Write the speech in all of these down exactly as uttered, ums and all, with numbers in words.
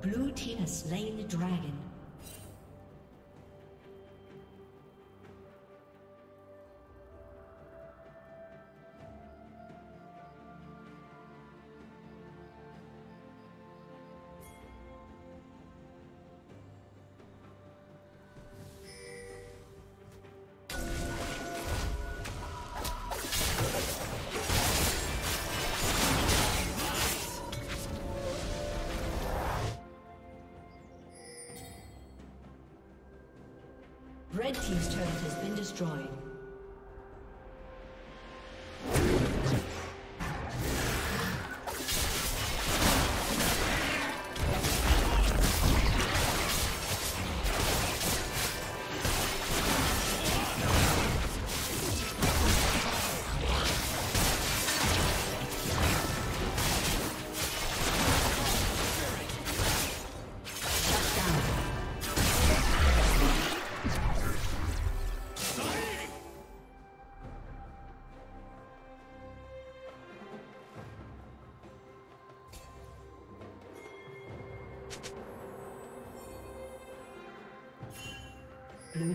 Blue team has slain the dragon. Red team's turret has been destroyed. Shut down. Blue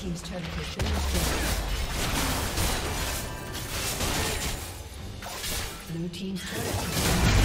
Team's turn to shoot. Blue team's turn to shoot.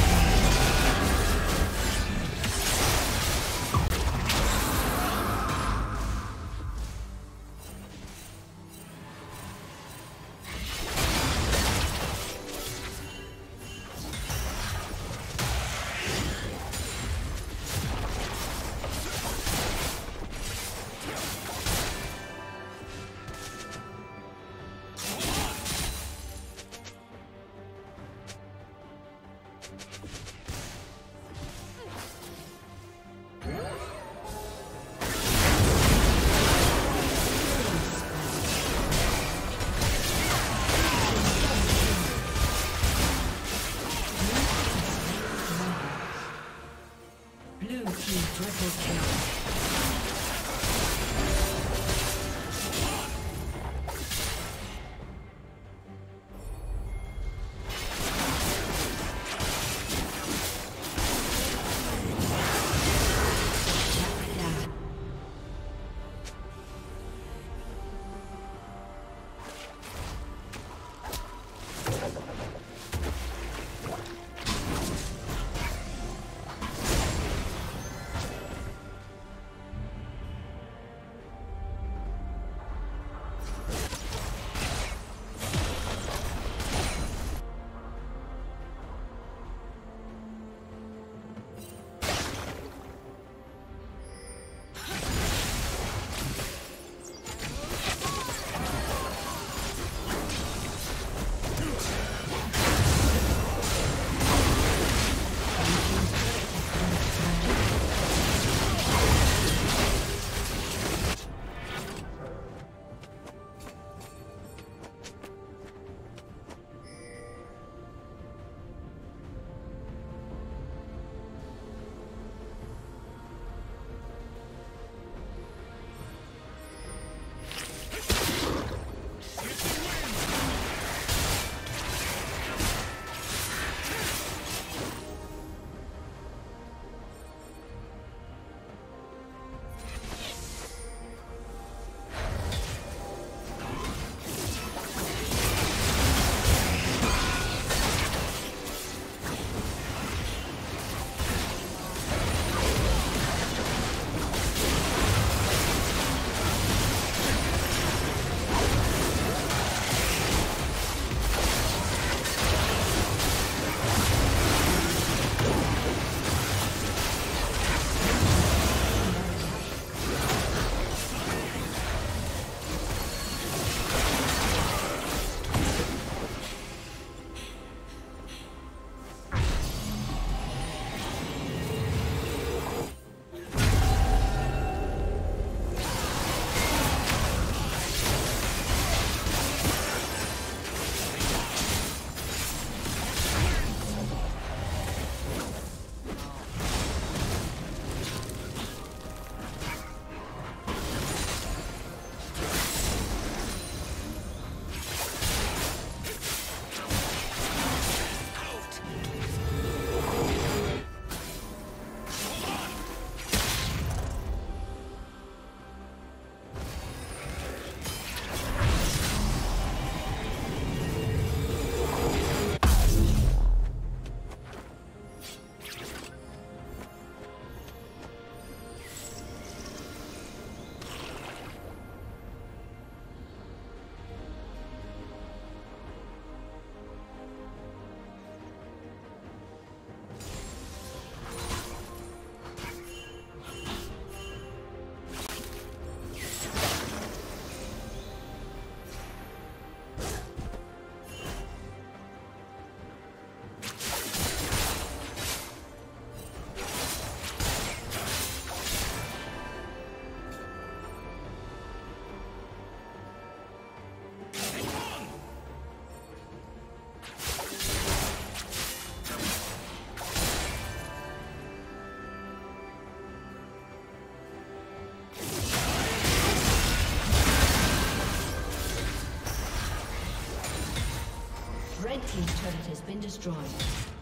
team's turret has been destroyed.